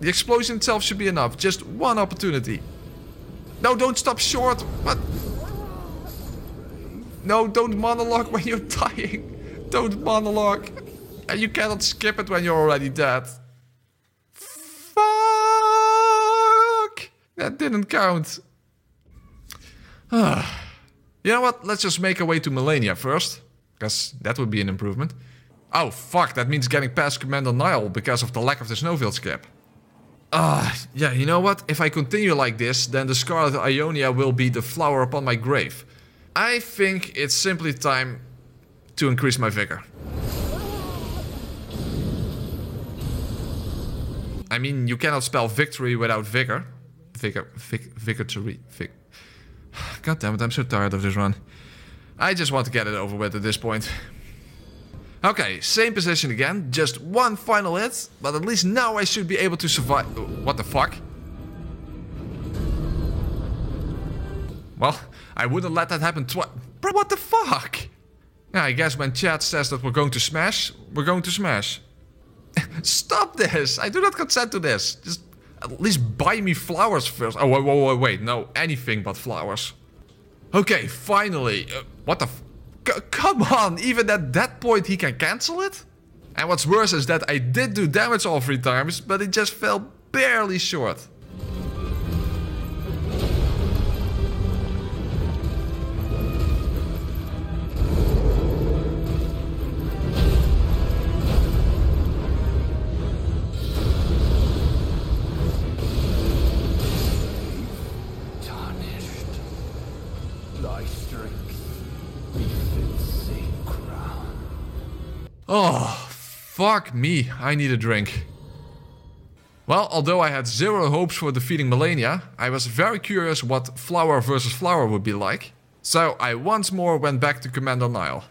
The explosion itself should be enough. Just one opportunity. No, don't stop short. What? No, don't monologue when you're dying. Don't monologue. And you cannot skip it when you're already dead. Fuck. That didn't count. You know what? Let's just make our way to Malenia first, because that would be an improvement. Oh fuck, that means getting past Commander Niall because of the lack of the snowfield skip. Yeah, you know what? If I continue like this, then the Scarlet Aeonia will be the flower upon my grave. I think it's simply time to increase my vigor. I mean, you cannot spell victory without vigor. God damn it, I'm so tired of this run. I just want to get it over with at this point. Okay, same position again, just one final hit, but at least now I should be able to survive. What the fuck? Well, I wouldn't let that happen twice. Bro, what the fuck? Yeah, I guess when chat says that we're going to smash, we're going to smash. Stop this! I do not consent to this. Just at least buy me flowers first. Oh, wait, no, anything but flowers. Okay, finally. What the f... Come on, even at that point he can cancel it? And what's worse is that I did do damage all three times, but it just fell barely short. Oh, fuck me, I need a drink. Well, although I had zero hopes for defeating Malenia, I was very curious what flower versus flower would be like. So I once more went back to Commander Niall.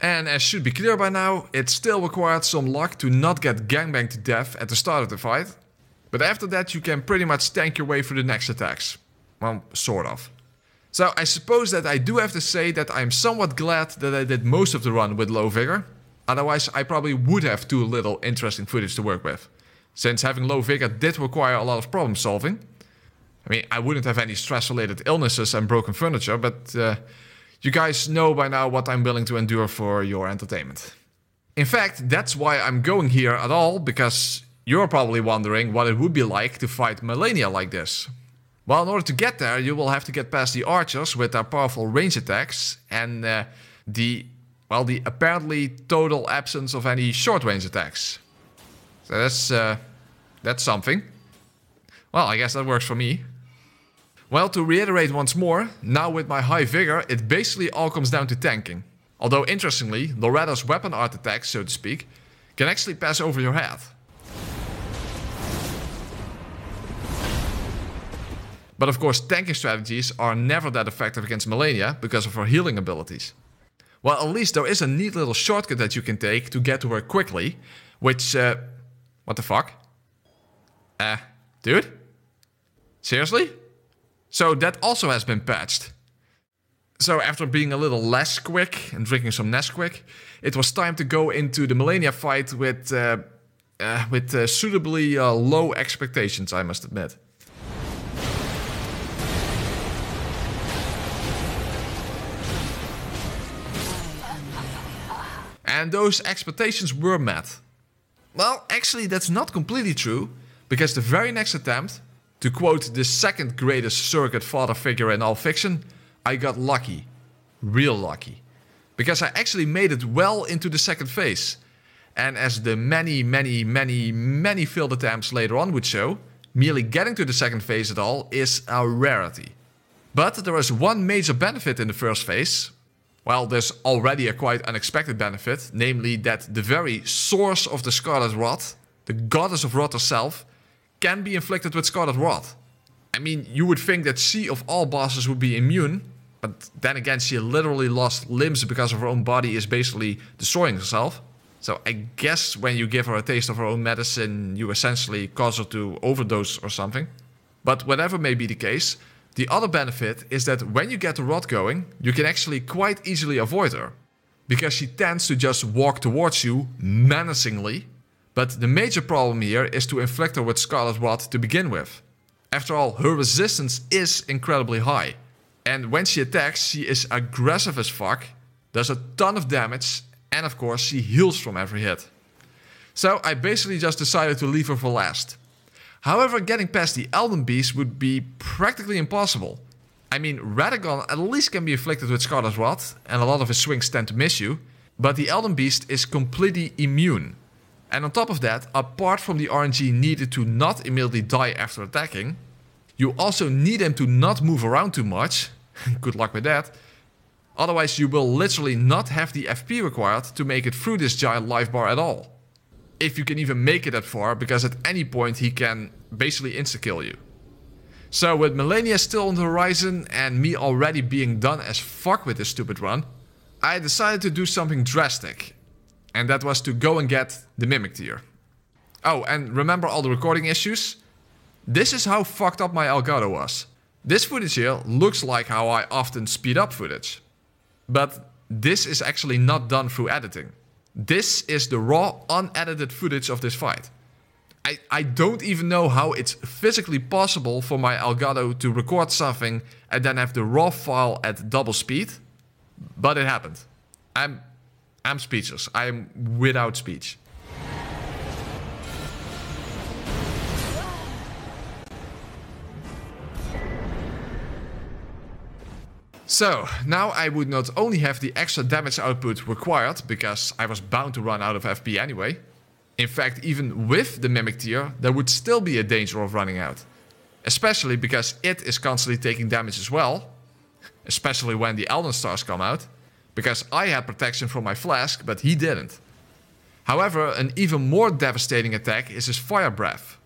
And as should be clear by now, it still required some luck to not get gangbanged to death at the start of the fight. But after that you can pretty much tank your way through the next attacks. Well, sort of. So I suppose that I do have to say that I'm somewhat glad that I did most of the run with low vigor. Otherwise, I probably would have too little interesting footage to work with, since having low vigor did require a lot of problem solving. I mean, I wouldn't have any stress-related illnesses and broken furniture, but you guys know by now what I'm willing to endure for your entertainment. In fact, that's why I'm going here at all, because you're probably wondering what it would be like to fight Malenia like this. Well, in order to get there, you will have to get past the archers with their powerful range attacks and the apparently total absence of any short range attacks. So that's something. Well, I guess that works for me. Well, to reiterate once more, now with my high vigor, it basically all comes down to tanking. Although interestingly, Loretta's weapon art attacks, so to speak, can actually pass over your head. But of course, tanking strategies are never that effective against Malenia because of her healing abilities. Well, at least there is a neat little shortcut that you can take to get to her quickly, which... what the fuck? Dude? Seriously? So that also has been patched. So after being a little less quick and drinking some Nesquik, it was time to go into the Malenia fight with suitably low expectations, I must admit. And those expectations were met. Well, actually that's not completely true, because the very next attempt, to quote the second greatest surrogate father figure in all fiction, I got lucky. Real lucky. Because I actually made it well into the second phase. And as the many failed attempts later on would show, merely getting to the second phase at all is a rarity. But there is one major benefit in the first phase. Well, there's already a quite unexpected benefit, namely that the very source of the Scarlet Rot, the Goddess of Rot herself, can be inflicted with Scarlet Rot. I mean, you would think that she of all bosses would be immune, but then again she literally lost limbs because of her own body is basically destroying herself. So I guess when you give her a taste of her own medicine, you essentially cause her to overdose or something. But whatever may be the case, the other benefit is that when you get the rot going, you can actually quite easily avoid her, because she tends to just walk towards you menacingly. But the major problem here is to inflict her with Scarlet Rot to begin with. After all, her resistance is incredibly high, and when she attacks, she is aggressive as fuck, does a ton of damage, and of course she heals from every hit. So I basically just decided to leave her for last. However, getting past the Elden Beast would be practically impossible. I mean, Radahn at least can be afflicted with Scarlet Rot, and a lot of his swings tend to miss you, but the Elden Beast is completely immune. And on top of that, apart from the RNG needed to not immediately die after attacking, you also need him to not move around too much. Good luck with that. Otherwise, you will literally not have the FP required to make it through this giant life bar at all. If you can even make it that far, because at any point he can basically insta-kill you. So with Malenia still on the horizon and me already being done as fuck with this stupid run, I decided to do something drastic. And that was to go and get the Mimic Tear. Oh, and remember all the recording issues? This is how fucked up my Elgato was. This footage here looks like how I often speed up footage. But this is actually not done through editing. This is the raw, unedited footage of this fight. I don't even know how it's physically possible for my Elgato to record something and then have the raw file at double speed, but it happened. I'm speechless. I'm without speech. So, now I would not only have the extra damage output required, because I was bound to run out of FP anyway. In fact, even with the Mimic Tear, there would still be a danger of running out. Especially because it is constantly taking damage as well. Especially when the Elden Stars come out. Because I had protection from my flask, but he didn't. However, an even more devastating attack is his Fire Breath.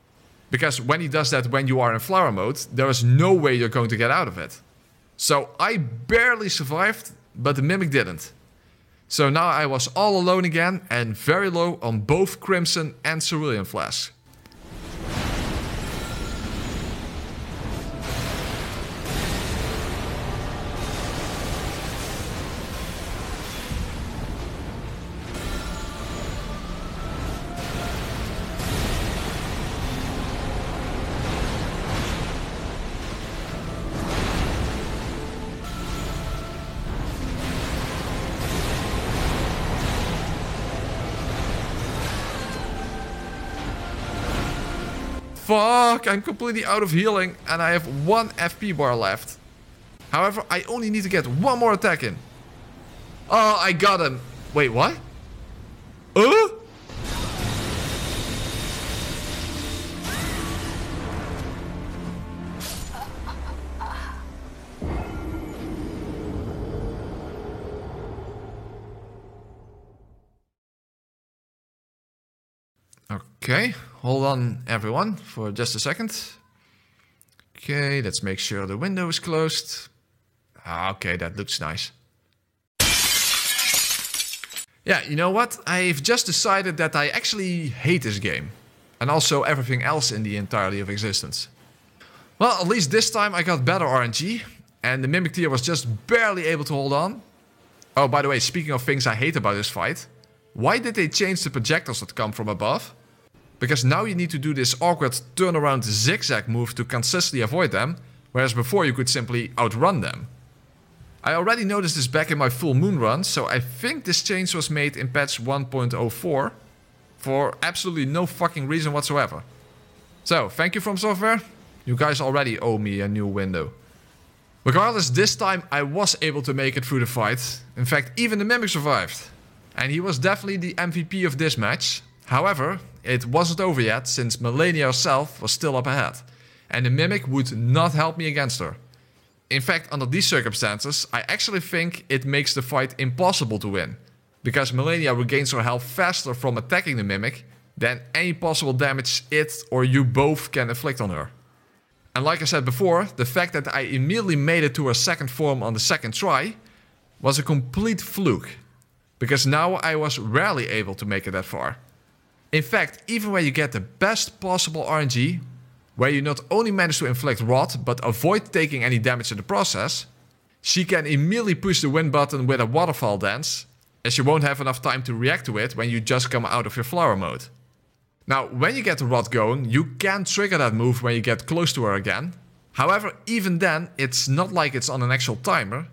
Because when he does that when you are in flower mode, there is no way you're going to get out of it. So I barely survived, but the Mimic didn't. So now I was all alone again and very low on both Crimson and Cerulean Flasks. Fuck, I'm completely out of healing and I have one FP bar left. However, I only need to get one more attack in. Oh, I got him. Wait, what? Okay, hold on everyone for just a second. Okay, let's make sure the window is closed. Okay, that looks nice. Yeah, you know what? I've just decided that I actually hate this game. And also everything else in the entirety of existence. Well, at least this time I got better RNG. And the Mimic Tear was just barely able to hold on. Oh, by the way, speaking of things I hate about this fight. Why did they change the projectiles that come from above? Because now you need to do this awkward turnaround zigzag move to consistently avoid them, whereas before you could simply outrun them. I already noticed this back in my full moon run, so I think this change was made in patch 1.04 for absolutely no fucking reason whatsoever. So, thank you FromSoftware, you guys already owe me a new window. Regardless, this time I was able to make it through the fight. In fact, even the Mimic survived. And he was definitely the MVP of this match. However, it wasn't over yet, since Malenia herself was still up ahead. And the Mimic would not help me against her. In fact, under these circumstances, I actually think it makes the fight impossible to win. Because Malenia regains her health faster from attacking the Mimic than any possible damage it or you both can inflict on her. And like I said before, the fact that I immediately made it to her second form on the second try was a complete fluke. Because now I was rarely able to make it that far. In fact, even where you get the best possible RNG, where you not only manage to inflict rot, but avoid taking any damage in the process, she can immediately push the win button with a waterfall dance, as you won't have enough time to react to it when you just come out of your flower mode. Now, when you get the rot going, you can trigger that move when you get close to her again. However, even then, it's not like it's on an actual timer.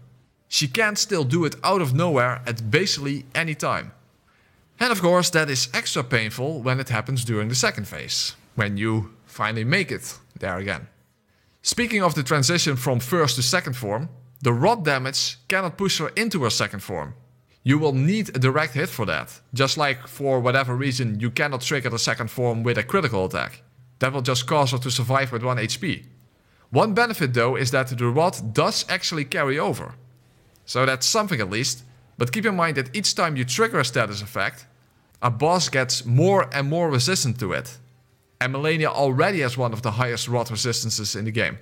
She can still do it out of nowhere at basically any time. And of course, that is extra painful when it happens during the second phase, when you finally make it there again. Speaking of the transition from first to second form, the rot damage cannot push her into her second form. You will need a direct hit for that, just like for whatever reason you cannot trigger the second form with a critical attack. That will just cause her to survive with 1 HP. One benefit though is that the rot does actually carry over. So that's something at least. But keep in mind that each time you trigger a status effect, a boss gets more and more resistant to it. And Malenia already has one of the highest rot resistances in the game.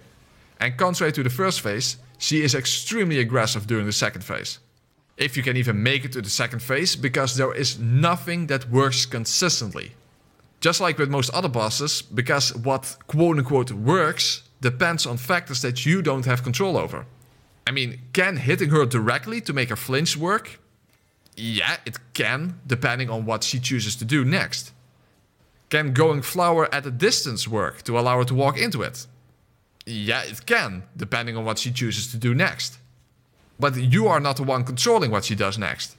And contrary to the first phase, she is extremely aggressive during the second phase. If you can even make it to the second phase, because there is nothing that works consistently. Just like with most other bosses, because what quote-unquote works depends on factors that you don't have control over. I mean, can hitting her directly to make her flinch work? Yeah, it can, depending on what she chooses to do next. Can going flower at a distance work to allow her to walk into it? Yeah, it can, depending on what she chooses to do next. But you are not the one controlling what she does next.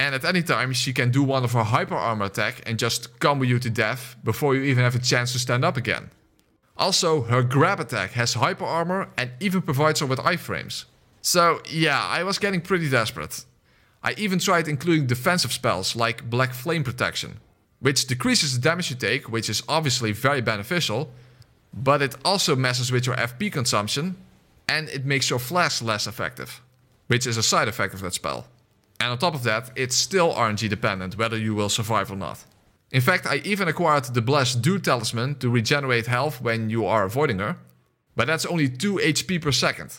And at any time, she can do one of her hyper armor attack and just combo you to death before you even have a chance to stand up again. Also, her grab attack has hyper armor and even provides her with iframes. So yeah, I was getting pretty desperate. I even tried including defensive spells like Black Flame Protection, which decreases the damage you take, which is obviously very beneficial, but it also messes with your FP consumption and it makes your flash less effective, which is a side effect of that spell. And on top of that, it's still RNG dependent whether you will survive or not. In fact, I even acquired the Blessed Dew Talisman to regenerate health when you are avoiding her, but that's only 2 HP per second.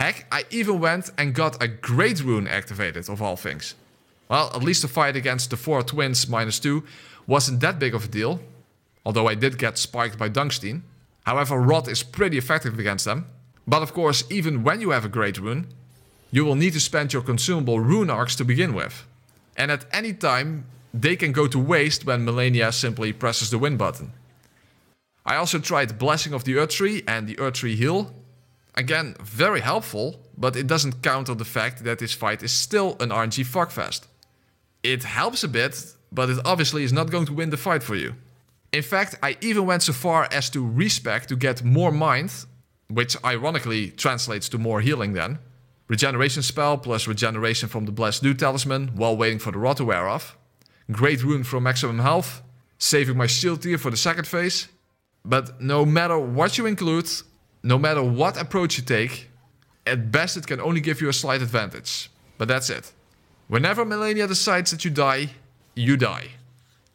Heck, I even went and got a Great Rune activated, of all things. Well, at least the fight against the 4 twins -2 wasn't that big of a deal. Although I did get spiked by Dungstein. However, Rot is pretty effective against them. But of course, even when you have a Great Rune, you will need to spend your consumable Rune Arcs to begin with. And at any time, they can go to waste when Malenia simply presses the win button. I also tried Blessing of the Earth Tree and the Earth Tree Heal. Again, very helpful, but it doesn't counter the fact that this fight is still an RNG fuckfest. It helps a bit, but it obviously is not going to win the fight for you. In fact, I even went so far as to respec to get more mind, which ironically translates to more healing then. Regeneration spell plus regeneration from the Blessed Dew Talisman while waiting for the Rot to wear off. Great Rune for maximum health. Saving my shield tier for the second phase. But no matter what you include, no matter what approach you take, at best it can only give you a slight advantage. But that's it. Whenever Malenia decides that you die, you die.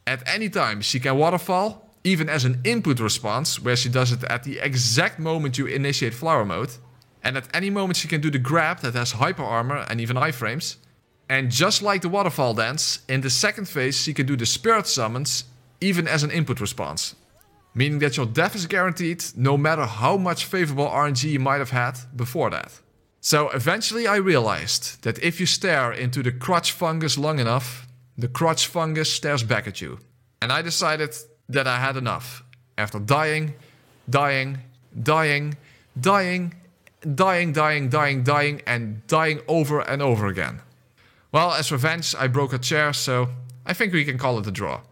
At any time she can waterfall, even as an input response, where she does it at the exact moment you initiate flower mode. And at any moment she can do the grab that has hyper armor and even iframes. And just like the waterfall dance, in the second phase she can do the spirit summons, even as an input response. Meaning that your death is guaranteed, no matter how much favorable RNG you might have had before that. So eventually I realized that if you stare into the crotch fungus long enough, the crotch fungus stares back at you. And I decided that I had enough. After dying over and over again. Well, as revenge, I broke a chair, so I think we can call it a draw.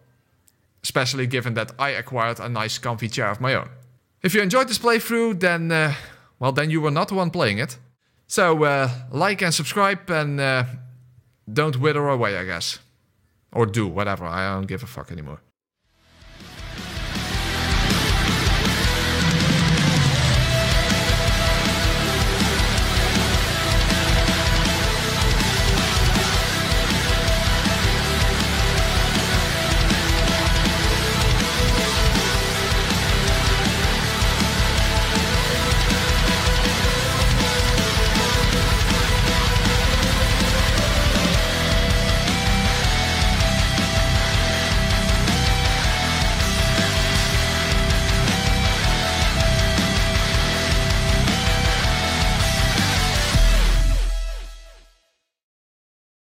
Especially given that I acquired a nice comfy chair of my own. If you enjoyed this playthrough, then, well, then you were not the one playing it. So, like and subscribe and don't wither away, I guess. Or do, whatever, I don't give a fuck anymore.